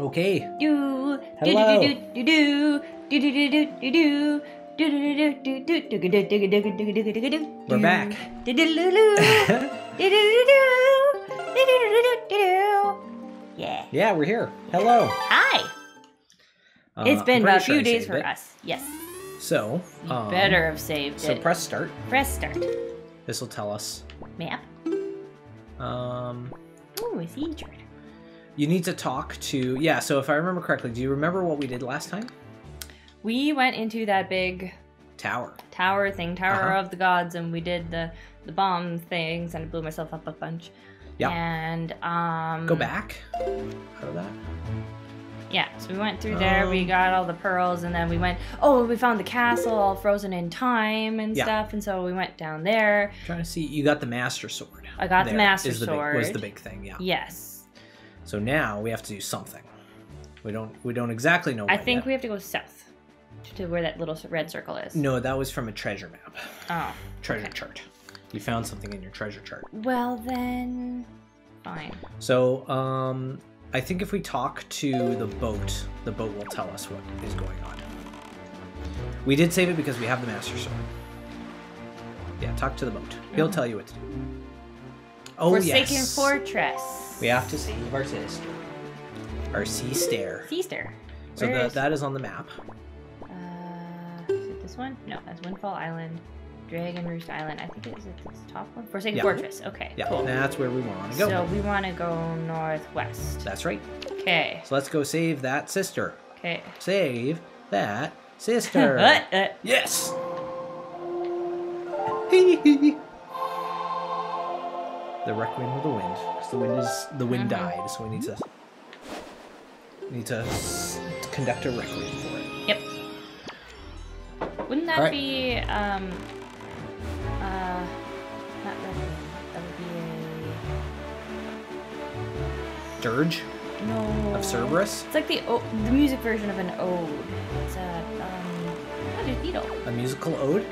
Okay. Hello. We're back. Yeah. Yeah, we're here. Hello. Hi. It's been about a few days for us. Yes. So. You better have saved it. So press start. Press start. This will tell us. Map. Ooh, it's injured. You need to talk to. Yeah. So if I remember correctly, do you remember what we did last time? We went into that big tower thing, Tower of the Gods, and we did the bomb things, and I blew myself up a bunch. Yeah. And go back. Out of that. Yeah. So we went through there. We got all the pearls, and then we went. Oh, we found the castle all frozen in time and stuff, and so we went down there. I'm trying to see, you got the Master Sword. I got the Master Sword. Was the big thing? Yeah. Yes. So now we have to do something. We don't exactly know. I think we have to go south. To where that little red circle is. No, that was from a treasure map. Oh. Treasure chart. You found something in your treasure chart. Well, then... Fine. So, I think if we talk to the boat will tell us what is going on. We did save it because we have the Master Sword. Yeah, talk to the boat. He'll tell you what to do. Oh, Forsaken Fortress. We have to save our sister. Our sister. Sister. So that is on the map. One? No, that's Windfall Island, Dragon Roost Island. I think it's the top one. Forsaken Fortress. Okay. Yeah, cool. That's where we want to go. So we want to go northwest. That's right. Okay. So let's go save that sister. Okay. Save that sister. Yes. The Requiem of the Wind. Because the wind died, so we need to conduct a requiem for it. Yep. Wouldn't that be, not requiem, that would be a... Dirge? No. Of Cerberus? It's like the music version of an ode. It's a Beatle. A musical ode?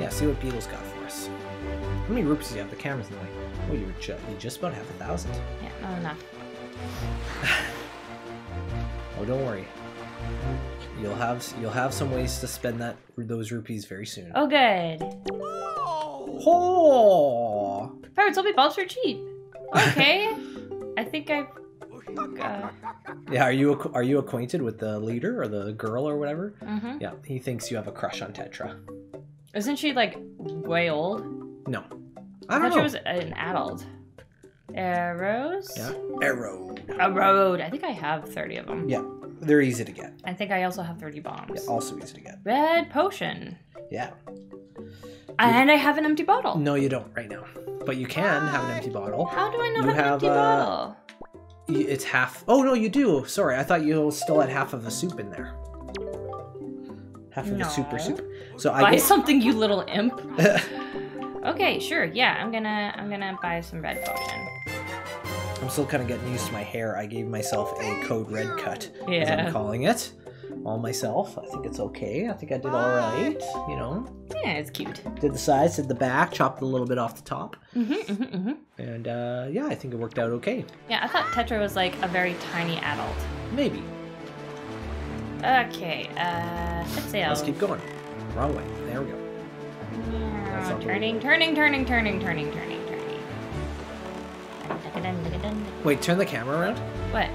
Yeah, see what Beatles got for us. How many rupees do you have? The camera's in the way. Oh, you just about have 1,000. Yeah, not enough. Oh, don't worry. You'll have some ways to spend those rupees very soon. Oh, good. Oh. Pirates told me bulbs are cheap. Okay. I think I. Yeah. Are you acquainted with the leader or the girl or whatever? Mm-hmm. Yeah. He thinks you have a crush on Tetra. Isn't she like way old? No. I thought she was an adult. Arrows. Yeah. Arrowed. I think I have 30 of them. Yeah. They're easy to get. I think I also have 30 bombs. Yeah, also easy to get. Red potion. Yeah. And I have an empty bottle. No, you don't right now. But you can have an empty bottle. How do I not have an empty bottle? It's half. Oh, no, you do. Sorry, I thought you still had half of the soup in there. Half of the soup. So buy something, you little imp. Okay, sure. Yeah, I'm gonna buy some red potion. I'm still kind of getting used to my hair. I gave myself a code red cut, as I'm calling it, all myself. I think it's okay. I think I did all right, you know. Yeah, it's cute. Did the sides, did the back, chopped a little bit off the top. And yeah, I think it worked out okay. Yeah, I thought Tetra was like a very tiny adult. Maybe. Okay, let's see. Let's keep going. Wrong way. There we go. Yeah, turning. Wait, turn the camera around? What?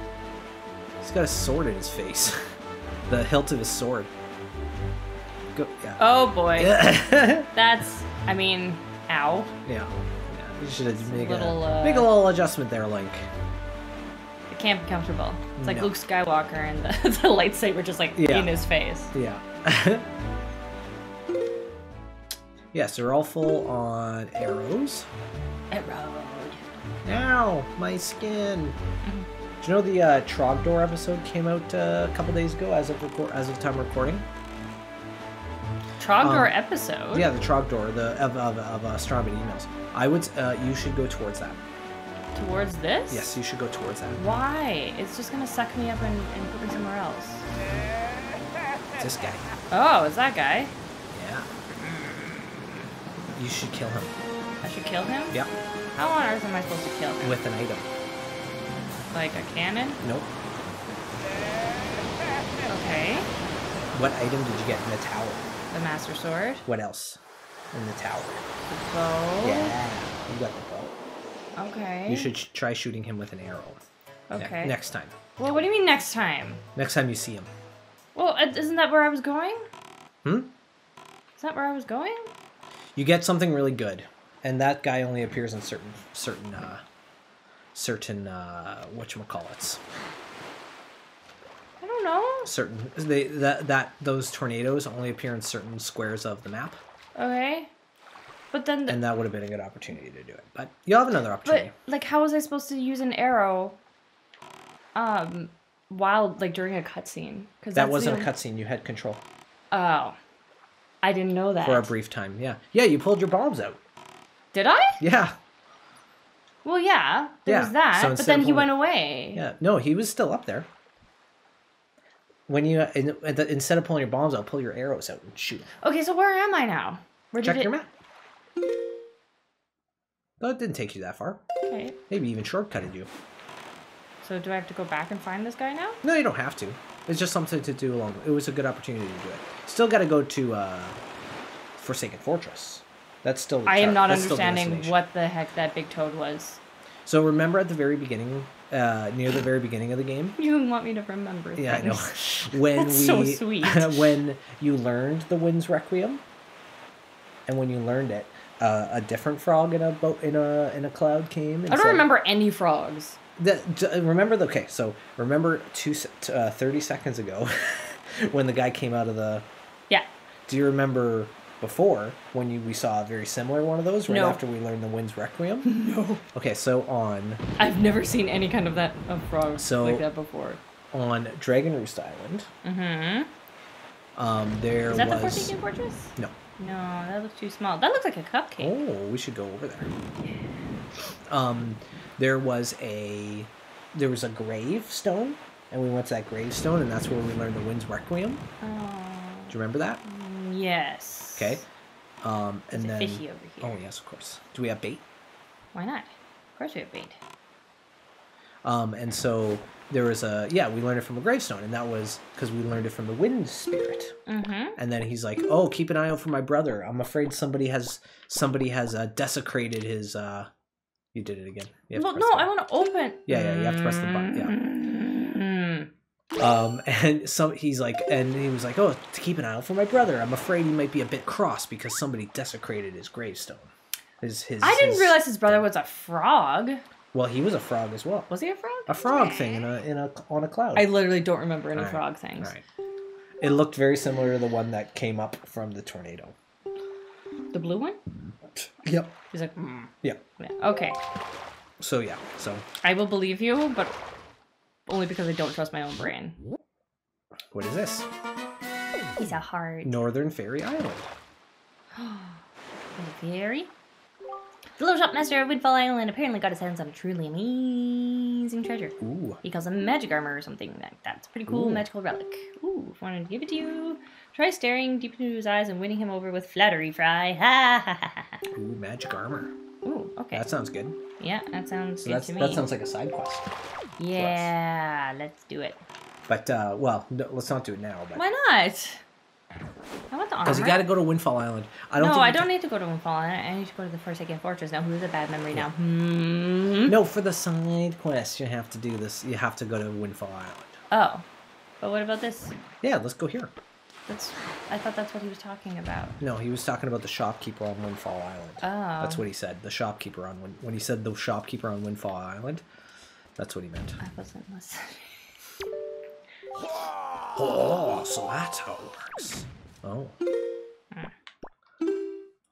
He's got a sword in his face. The hilt of his sword. Go, yeah. Oh boy. That's, I mean, ow. Yeah. You should make a little adjustment there, Link. It can't be comfortable. It's like Luke Skywalker and the lightsaber just like in his face. Yeah. Yeah, so we're all full on arrows. Arrows. Ow, my skin. Do you know the Trogdor episode came out a couple days ago as of time recording? Trogdor episode? Yeah, the Trogdor of Astronomy Emails. I would you should go towards that. Towards this? Yes, you should go towards that. Why? It's just gonna suck me up and put me somewhere else. It's this guy. Oh, it's that guy? Yeah. You should kill him. I should kill him? Yeah. How on earth am I supposed to kill him? With an item. Like a cannon? Nope. Okay. What item did you get in the tower? The Master Sword. What else in the tower? The bow. Yeah, you got the bow. Okay. You should try shooting him with an arrow. Okay. Next time. Well, what do you mean next time? Next time you see him. Well, isn't that where I was going? Hmm? Is that where I was going? You get something really good, and that guy only appears in certain whatchamacallits. I don't know. Certain those tornadoes only appear in certain squares of the map. Okay, but then and that would have been a good opportunity to do it, but you'll have another opportunity. But like, how was I supposed to use an arrow? While like during a cutscene, because that wasn't a cutscene. You had control. Oh, I didn't know that. For a brief time, yeah, yeah. You pulled your bombs out. Did I? Yeah. Well, yeah. There was that, so but then he went away. Yeah. No, he was still up there. When you instead of pulling your bombs out, pull your arrows out and shoot. Okay, so where am I now? Check your map. No, it didn't take you that far. Okay. Maybe even shortcutted you. So do I have to go back and find this guy now? No, you don't have to. It's just something to do along. It was a good opportunity to do it. Still got to go to Forsaken Fortress. That's still. I am not understanding what the heck that big toad was. So remember at the very beginning, near the very beginning of the game. You want me to remember things. Yeah, I know. That's so sweet. When you learned the Wind's Requiem, and when you learned it, a different frog in a boat in a cloud came. And I don't remember any frogs. Remember 30 seconds ago when the guy came out of the... Yeah. Do you remember before when we saw a very similar one of those right after we learned the Wind's Requiem? No. Okay, so on... I've never seen any kind of frogs like that before. On Dragon Roost Island... Mm-hmm. There was... Is that the Forsaken Fortress? No. No, that looks too small. That looks like a cupcake. Oh, we should go over there. Yeah. There was a gravestone, and we went to that gravestone, and that's where we learned the Wind's Requiem. Oh. Do you remember that? Yes. Okay. And then fishy over here. Oh yes, of course. Do we have bait? Why not? Of course we have bait. And so there was we learned it from a gravestone, and that was because we learned it from the wind spirit. Mm-hmm. And then he's like, "Oh, keep an eye out for my brother. I'm afraid somebody has desecrated his." You did it again. Well, no, I want to open. Yeah, you have to press the button. Yeah. Mm-hmm. And so he was like, "Oh, to keep an eye out for my brother. I'm afraid he might be a bit cross because somebody desecrated his gravestone." I didn't realize his brother was a frog. Well, he was a frog as well. Was he a frog? A frog thing on a cloud. I literally don't remember any frog things. All right. It looked very similar to the one that came up from the tornado. The blue one? Yep. He's like, Yeah. Okay. So. I will believe you, but only because I don't trust my own brain. What is this? It's a heart. Northern Fairy Island. Fairy? The little shopmaster of Windfall Island apparently got his hands on a truly amazing treasure. Ooh. He calls it magic armor or something like that. It's a pretty cool magical relic. Ooh, if I wanted to give it to you. Try staring deep into his eyes and winning him over with flattery, Fry. Ha ha ha ha. Ooh, magic armor. Ooh, okay. That sounds good. Yeah, that sounds good to me. That sounds like a side quest. Yeah, let's do it. But, let's not do it now. But... Why not? I want the armor. Because you got to go to Windfall Island. I don't need to go to Windfall Island. I need to go to the Forsaken Fortress now. Who's a bad memory now? Mm-hmm. No, for the side quest, you have to do this. You have to go to Windfall Island. Oh, but what about this? Yeah, let's go here. I thought that's what he was talking about. No, he was talking about the shopkeeper on Windfall Island. Oh. That's what he said. The shopkeeper on when he said the shopkeeper on Windfall Island, that's what he meant. I wasn't listening. Oh, so that's how it works. Oh.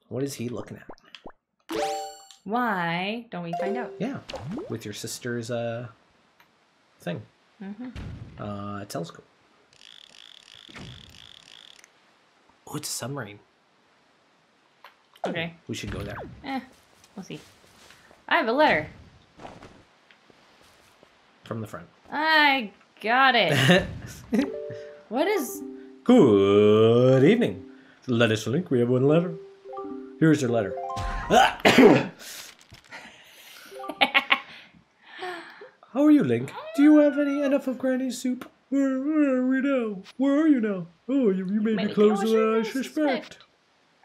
What is he looking at? Why don't we find out? Yeah, with your sister's thing. Mm-hmm. Telescope. Oh, it's a submarine. Okay. We should go there. We'll see. I have a letter. From the front. I got it. What is... Good evening. Let us link. We have one letter. Here's your letter. How are you, Link? Do you have any enough of granny's soup? Where are we now? Where are you now? Oh, you made me closer than I suspect.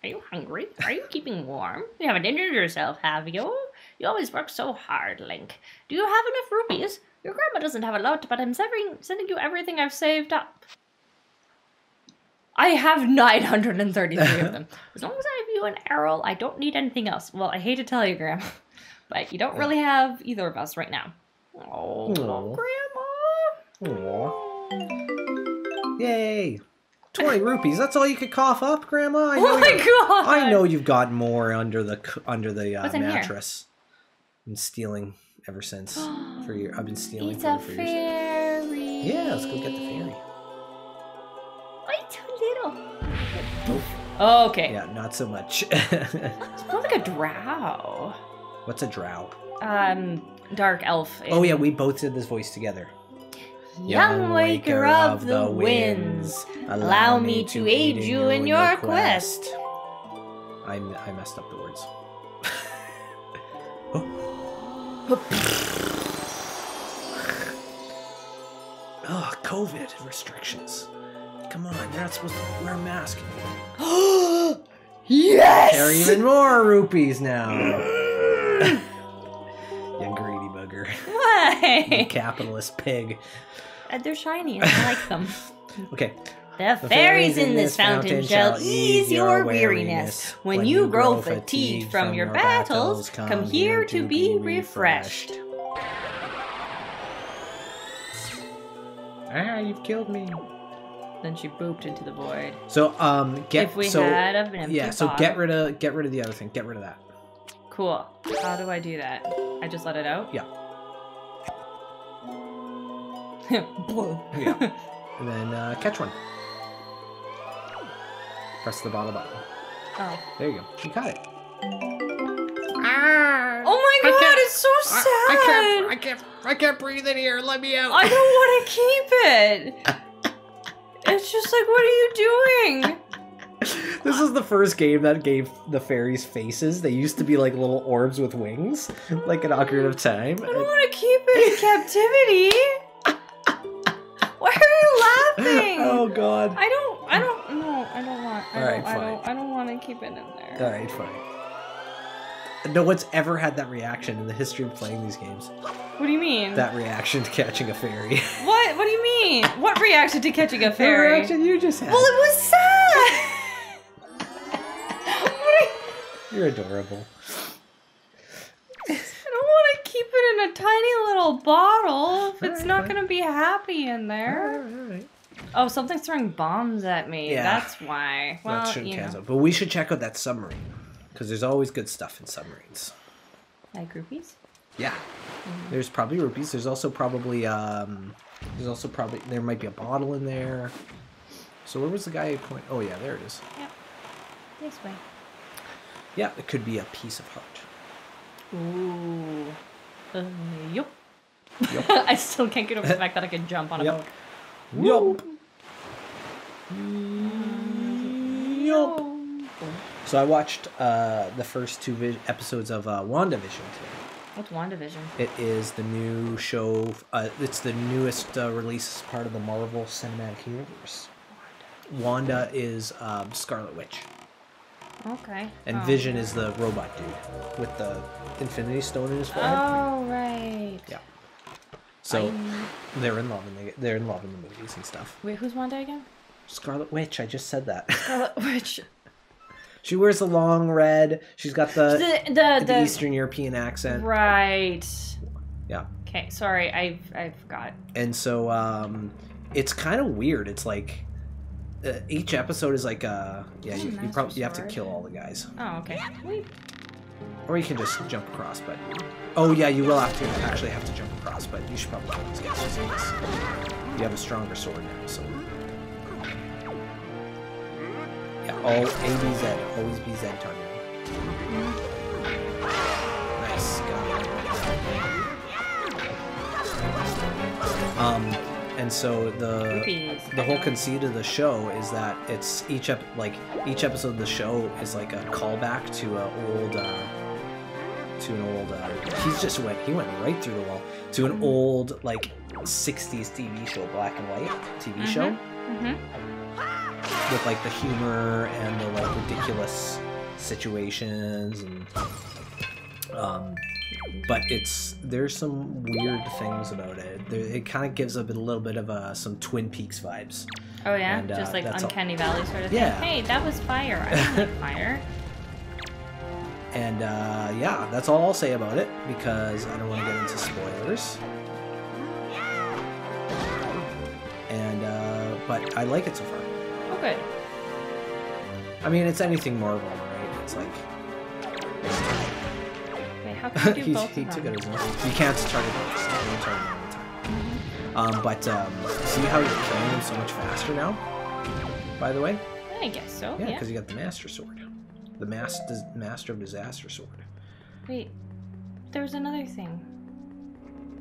Are you hungry? Are you keeping warm? You haven't injured yourself, have you? You always work so hard, Link. Do you have enough rupees? Your grandma doesn't have a lot, but I'm sending you everything I've saved up. I have 933 of them. As long as I have you and Aryll, I don't need anything else. Well, I hate to tell you, Grandma, but you don't really have either of us right now. Oh, Grandma! Aww. Yay! 20 rupees. That's all you could cough up, Grandma. I know oh my god! I know you've got more under the mattress. I've been stealing ever since. I've been stealing. It's a fairy. Yeah, let's go get the fairy. Oh, okay. Yeah, not so much. It's more like a drow. What's a drow? Dark elf. Oh yeah, we both did this voice together. Young Waker of the Winds, allow me to aid you in your quest. I messed up the words. Oh, COVID restrictions. Come on, you're not supposed to wear a mask. Yes! Carry even more rupees now. You greedy bugger. Why? You capitalist pig. They're shiny. I like them. Okay. The fairies in this fountain shall ease your weariness. When you grow fatigued from your battles, come here to be refreshed. Ah, you've killed me. Then she booped into the void. So so get rid of the other thing. Get rid of that. Cool. How do I do that? I just let it out? Yeah. Yeah. And then catch one. Press the bottle button. Oh. There you go. You got it. Ah, oh my god, it's so sad. I can't breathe in here. Let me out. I don't want to keep it. It's just like, what are you doing? This is the first game that gave the fairies faces. They used to be like little orbs with wings, like an Ocarina of Time. I don't want to keep it in captivity. Why are you laughing? Oh God. I don't want to keep it in there. All right, fine. No one's ever had that reaction in the history of playing these games. What do you mean? That reaction to catching a fairy. What? What do you mean? What reaction to catching a fairy? The reaction you just had. Well, it was sad. You're adorable. I don't want to keep it in a tiny little bottle if it's not going to be happy in there. All right. Oh, something's throwing bombs at me. Yeah. That's why. Well, you know. But we should check out that submarine because there's always good stuff in submarines. Like rupees? Yeah, there's probably rupees. There's also probably there might be a bottle in there. So where was the guy? Oh yeah, there it is. Yep, this way. Yeah, it could be a piece of heart. Ooh. Yup. Yep. I still can't get over the fact that I can jump on a boat. Yup. Yup. So I watched the first two episodes of WandaVision today. What's WandaVision? It is the new show. It's the newest release part of the Marvel Cinematic Universe. Wanda is Scarlet Witch. Okay. And Vision is the robot dude with the Infinity Stone in his forehead. Oh right. Yeah. So they're in love, and they're in love in the movies and stuff. Wait, who's Wanda again? Scarlet Witch. I just said that. Scarlet Witch. She wears the long red. She's got the Eastern European accent. Right. Yeah. Okay. Sorry, I've got. And so it's kind of weird. It's like each episode is like yeah. You probably have to kill all the guys. Oh okay. Weep. Or you can just jump across, but oh yeah, you will have to jump across, but you should probably kill these guys just in case. You have a stronger sword now, so. Yeah, all ABZ, always be Z on you. Nice, got it. And so the whole conceit of the show is that it's each episode of the show is like a callback to a old to an old, he went right through the wall, to an old, like, 60s TV show, black and white TV show. With, like, the humor and the, like, ridiculous situations and, but there's some weird things about it. It kind of gives a little bit of some Twin Peaks vibes. Oh yeah, and, just like Uncanny Valley sort of thing. Yeah. Hey, that was fire. I don't like fire. And yeah, that's all I'll say about it because I don't want to get into spoilers. And but I like it so far. Oh good. I mean, it's anything Marvel, right? It's like. He took it as well. You can't target both. You can't target all the time. See how you're killing them so much faster now? By the way? I guess so. Yeah, because you got the Master Sword. The Master of Disaster Sword. Wait, there was another thing.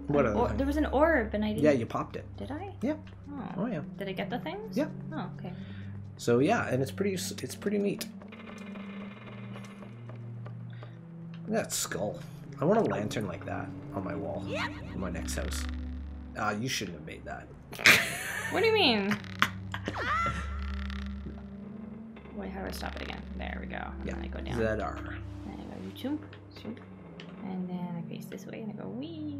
What other thing? There was an orb, and I didn't. Yeah, you popped it. Did I? Yeah. Oh, oh yeah. Did I get the things? Yeah. Oh okay. So yeah, and it's pretty neat. Look at that skull. I want a lantern like that on my wall in my next house. You shouldn't have made that. What do you mean? Wait, how do I stop it again? There we go. And then I go down. ZR. And I go jump. And then I face this way and I go wee.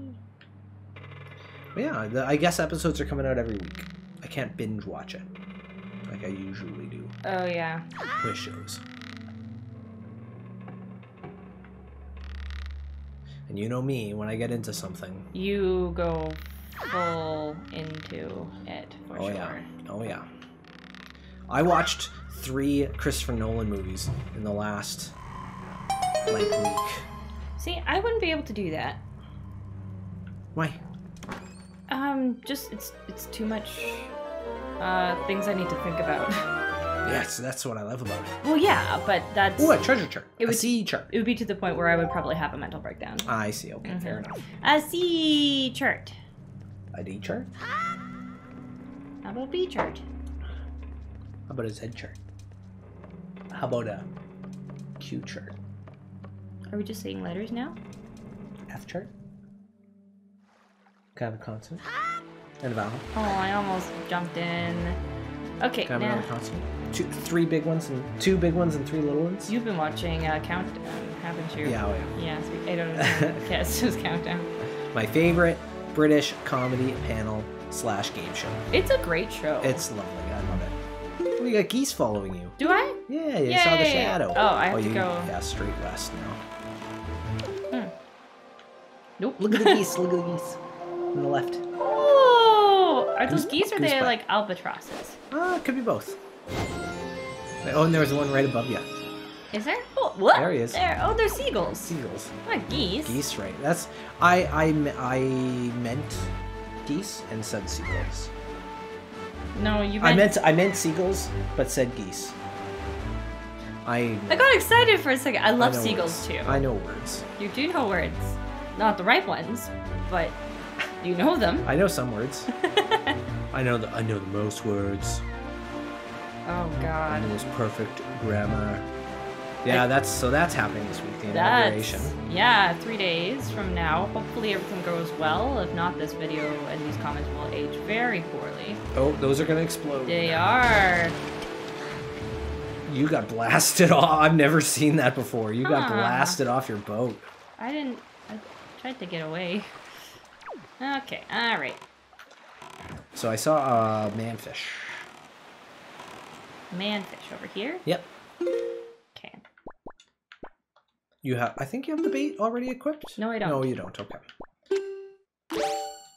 Yeah, I guess episodes are coming out every week. I can't binge watch it like I usually do. Oh, yeah. With shows. And you know me, when I get into something... You go full into it, for sure. Oh yeah. I watched 3 Christopher Nolan movies in the last, like, week. See, I wouldn't be able to do that. Why? Just, it's too much, things I need to think about. Yes, that's what I love about it. Well, yeah, but that's... Ooh, a treasure chart. A sea chart. It would be to the point where I would probably have a mental breakdown. I see. Okay, fair enough. A sea chart. A D chart? How about a B chart? How about a Z chart? How about a Q chart? Are we just saying letters now? F chart? Can I have a consonant? And a vowel? Oh, I almost jumped in. Okay, can I have another consonant? 3 big ones and 2 big ones and 3 little ones. You've been watching Countdown, haven't you? Yeah, yeah. I don't know. Okay, it's just Countdown. My favorite British comedy panel/game show. It's a great show. It's lovely. I love it. We got geese following you. Do I? Yeah. You saw the shadow. Oh, I have to go. Yeah, straight west now. Nope. Look at the geese. Look at the geese on the left. Are those geese or are they like albatrosses? It could be both. Oh, and there was one right above you. Is there? Oh, what? There he is. There. Oh, they're seagulls. Seagulls. Not geese. Geese, right? That's I meant geese and said seagulls. No, you meant. I meant seagulls, but said geese. I got excited for a second. I love seagulls too. I know words. You do know words, not the right ones, but. You know them. I know some words. I know the most words. Oh God. And the most perfect grammar. Yeah, that's happening this week. The inauguration. Yeah, 3 days from now. Hopefully everything goes well. If not, this video and these comments will age very poorly. Oh, those are gonna explode. They are. You got blasted off. I've never seen that before. You got blasted off your boat. I didn't. I tried to get away. Okay, alright. So I saw a manfish. Manfish over here? Yep. Okay. I think you have the bait already equipped? No, I don't. No, you don't. Okay.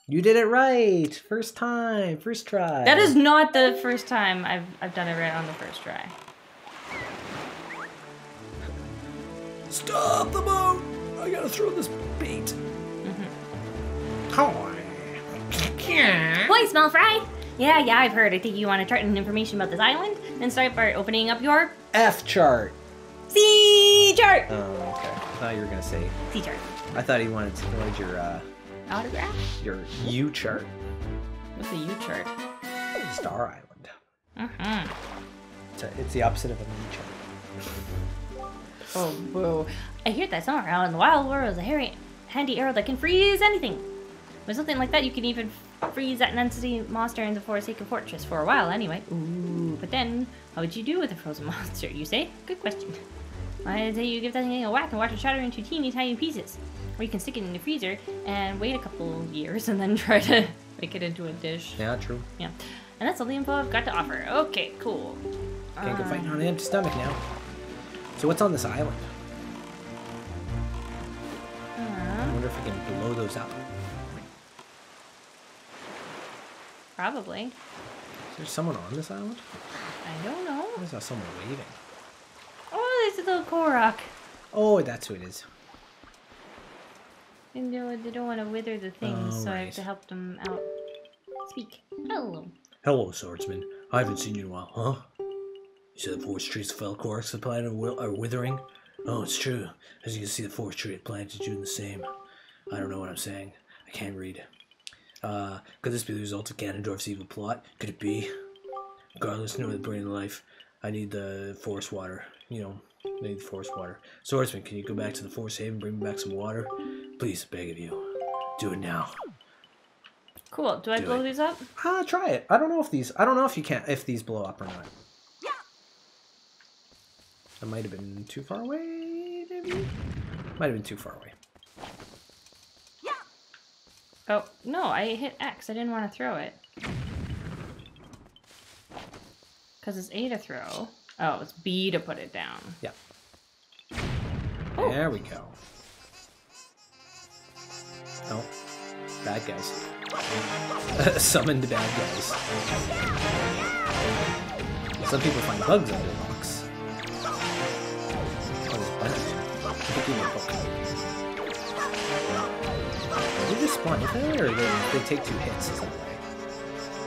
You did it right! First time! First try! That is not the first time I've done it right on the first try. Stop the boat! I gotta throw this bait. Boy, smell fry? Yeah, I've heard. I think you want to chart and information about this island, then start by opening up your F chart. C chart. Oh, okay. I thought you were gonna say C chart. I thought he wanted to read your autograph. Your U chart. What's a U chart? Star Island. It's the opposite of a U chart. Oh, whoa. I hear that somewhere out in the wild world is a handy arrow that can freeze anything. With something like that, you can even freeze that entity monster in the Forsaken Fortress for a while anyway. Ooh. But then, what would you do with a frozen monster, you say? Good question. I'd say you give that thing a whack and watch it shatter into teeny tiny pieces. Or you can stick it in the freezer and wait a couple years and then try to make it into a dish. Yeah, true. Yeah. And that's all the info I've got to offer. Okay, cool. Can't go fighting on an empty stomach now. So what's on this island? I wonder if I can blow those up. Probably. Is there someone on this island? I don't know. I saw someone waving. Oh, there's a little Korok. Oh, that's who it is. They don't want to wither the things, so right. I have to help them out. Speak. Hello. Hello, swordsman. I haven't seen you in a while, huh? You see the forest trees the felled Korok's supplied are withering? Oh, it's true. As you can see, the forest tree had planted you in the same. I don't know what I'm saying. I can't read. Could this be the result of Ganondorf's evil plot? Could it be? Regardless, no, the brain of life. I need the forest water. You know, I need the forest water. Swordsman, can you go back to the Forest Haven and bring me back some water? Please, beg of you. Do it now. Cool. Do I blow these up? Try it. I don't know if these. I don't know if you can. If these blow up or not. Yeah. I might have been too far away. Maybe. Might have been too far away. Oh, no, I hit X. I didn't want to throw it. Because it's A to throw. Oh, it's B to put it down. Yeah. Oh. There we go. Oh. Bad guys. Summon the bad guys. Some people find bugs under the box. Oh, there's a bunch of them. Did they just spawn in there, or they take two hits? Is that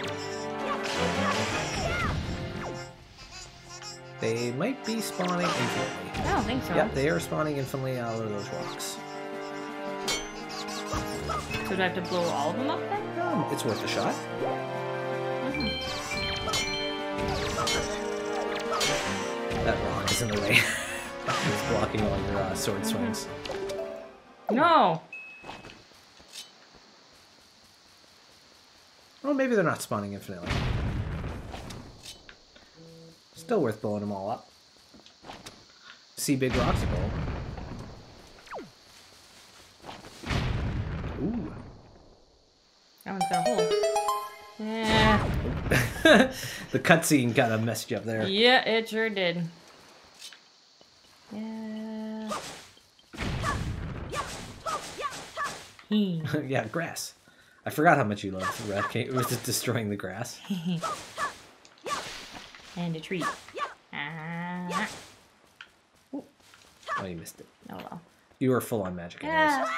right? They might be spawning infinitely. I don't think so. Yep, they are spawning infinitely out of those rocks. So do I have to blow all of them up then? No, it's worth a shot. Mm-hmm. That rock is in the way. It's blocking all your sword swings. No! Well, maybe they're not spawning infinitely. Still worth blowing them all up. See big rocks of gold. Ooh. That one's got a hole. Yeah. The cutscene got a message up there. Yeah, it sure did. Yeah. Yeah, grass. I forgot how much you loved Rat King. It was just destroying the grass. And a tree. Ah. Oh, you missed it. Oh well. You were full on magic. Yeah.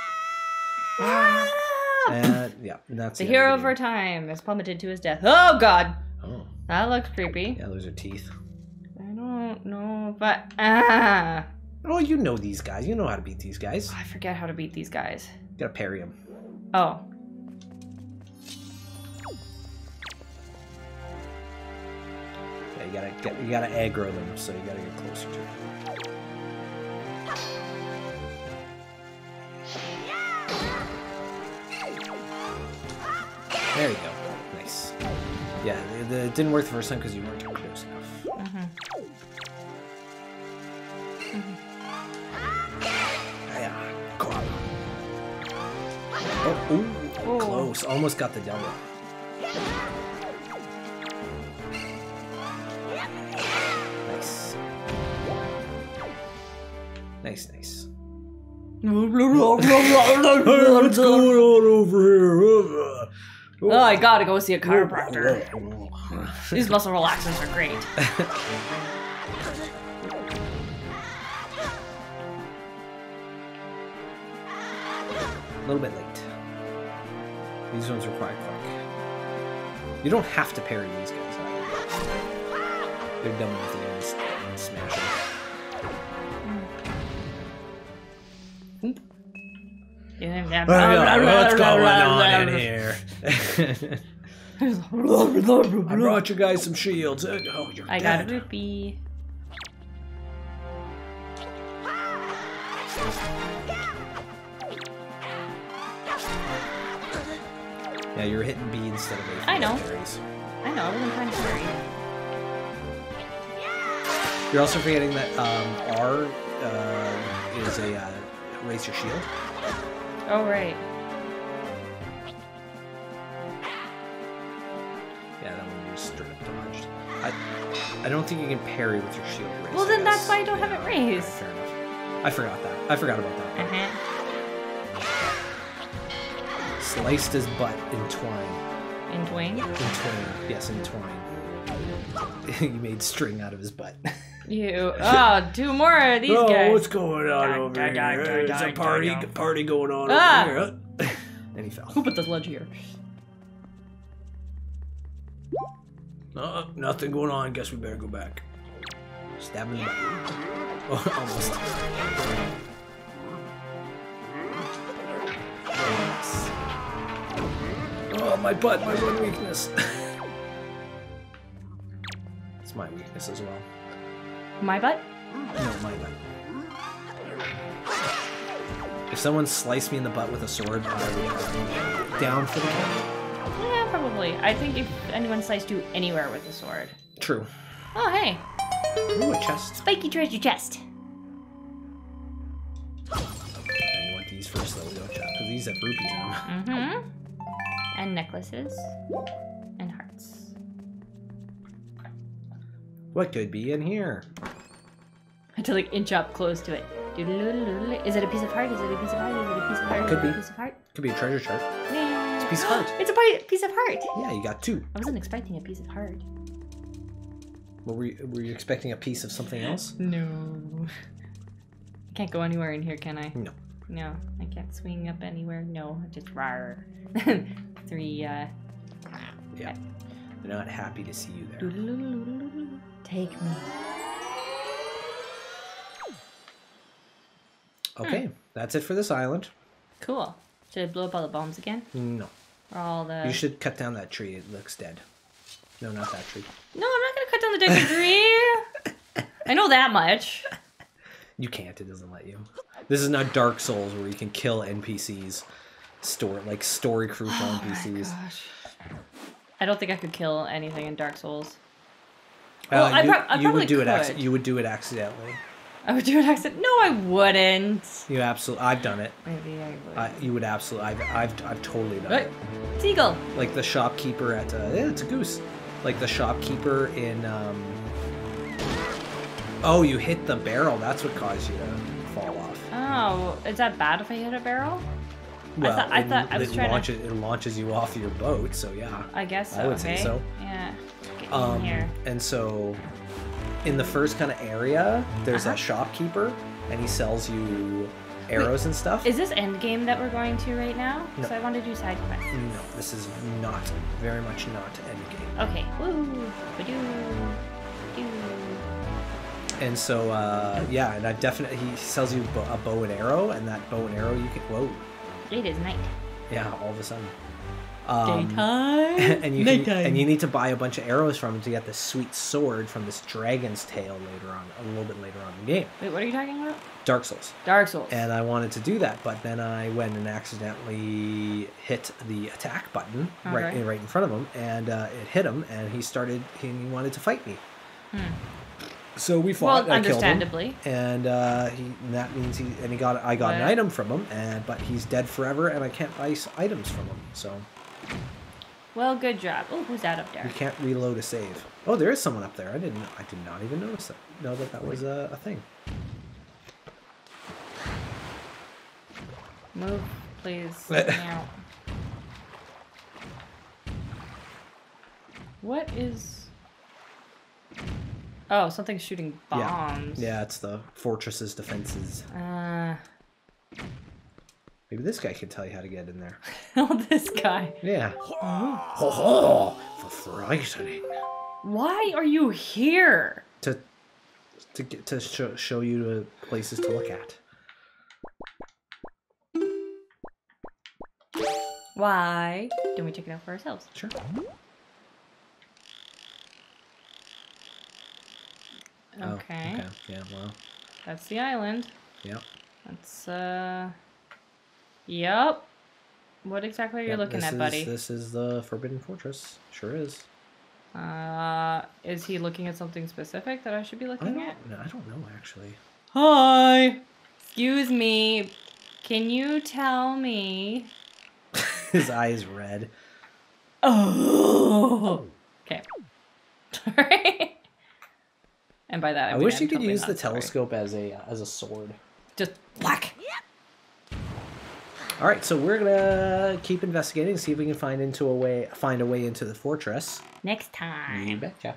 And yeah, that's the hero of our time is plummeted to his death. Oh god. Oh. That looks creepy. Yeah, those are teeth. I don't know, but ah. Oh, you know these guys. You know how to beat these guys. Oh, I forget how to beat these guys. You gotta parry them. Oh. You gotta aggro them, so you gotta get closer to it. There you go. Nice. Yeah, it didn't work the first time because you weren't close enough. Yeah, come on. Oh, ooh, oh. Close. Almost got the double. Nice. What's going on over here? Oh, I gotta go see a chiropractor. These muscle relaxers are great. A little bit late. These ones are quite quick. You don't have to parry these guys either. They're done with the end and smash them. What's going on in here? I brought you guys some shields. Oh, you're dead. I got a rupee. Yeah, you're hitting B instead of A. For I know. I wasn't trying to parry. You're also forgetting that R is a raise your shield. Oh right. Yeah, that one was straight up dodged. I don't think you can parry with your shield raised. Well, then that's why I don't have it raised. Fair enough. I forgot that. I forgot about that. Sliced his butt in twine. In twine? In twine. Yes, in twine. You made string out of his butt. You. Oh, two more of these guys. Oh, what's going on over here? There's a party going on over here. And he fell. Who put the ledge here? Nothing going on. Guess we better go back. Stab him in the butt. Oh, almost. Oh, my butt weakness. It's my weakness as well. My butt? No, my butt. If someone sliced me in the butt with a sword, I would be down for the count. Yeah, probably. I think if anyone sliced you anywhere with a sword. True. Oh, hey. Ooh, a chest. Spiky treasure chest. I want these first, though, don't you? Because these have rupees on them. Mm-hmm. And necklaces. And hearts. What could be in here? I have to, like, inch up close to it. Is it a piece of heart? Is it a piece of heart? Is it a piece of heart? Could be. Piece of heart? Could be a treasure chest. Yeah. Piece of heart. It's a piece of heart. Yeah, you got two. I wasn't expecting a piece of heart. Were you expecting a piece of something else? No. I can't go anywhere in here, can I? No. No, I can't swing up anywhere. No, just rawr. Three. Yeah. They're not happy to see you there. Take me. Okay, that's it for this island. Cool. Should I blow up all the bombs again? No. Or all the... You should cut down that tree. It looks dead. No, not that tree. No, I'm not going to cut down the dead tree. I know that much. You can't. It doesn't let you. This is not Dark Souls where you can kill NPCs. Like, story crucial NPCs. Oh, my gosh. I don't think I could kill anything in Dark Souls. Well, you would do it accidentally. I would do an accent. No, I wouldn't. You absolutely. I've done it. Maybe I would. You would absolutely. I've totally done it. Seagull. Like the shopkeeper at. Yeah, it's a goose. Like the shopkeeper in. Oh, you hit the barrel. That's what caused you to fall off. Oh, is that bad if I hit a barrel? Well, it launches you off your boat. So yeah. I guess so. I would say so. Yeah. Get in here. And so. In the first kind of area, there's a shopkeeper, and he sells you arrows and stuff. Is this endgame that we're going to right now? No. So I want to do side quests. No, this is not, very much not endgame. Okay. Woo! Ba-doo. And so, yeah, and I definitely, he sells you a bow and arrow, and that bow and arrow you can, whoa. It is night. Yeah, all of a sudden. Daytime? And you need to buy a bunch of arrows from him to get this sweet sword from this dragon's tail later on, a little bit later on in the game. Wait, what are you talking about? Dark Souls. Dark Souls. And I wanted to do that, but then I went and accidentally hit the attack button right in front of him, and it hit him, and he wanted to fight me. So we fought. Well, understandably. I killed him, and that means I got an item from him, but he's dead forever, and I can't buy items from him, so. Well, good job. Oh, who's that up there? You can't reload a save. Oh, there is someone up there. I did not even notice that. No, that was a thing. Move, please. Now. What is? Oh, something's shooting bombs. Yeah, it's the fortress's defenses. Maybe this guy can tell you how to get in there. Oh, this guy. Yeah. Oh, for frightening. Why are you here? To show you places to look at. Why don't we check it out for ourselves? Sure. Okay. Oh, okay. Yeah. Well. That's the island. Yep. That's Yep. What exactly are you looking at, buddy? This is the Forbidden Fortress. Sure is. Is he looking at something specific that I should be looking at? No, I don't know, actually. Hi! Excuse me. Can you tell me? His eye is red. Oh! Okay. Sorry. And by that, I wish you could use the telescope as a sword. Just whack! All right, so we're gonna keep investigating, see if we can find a way into the fortress. Next time. You betcha.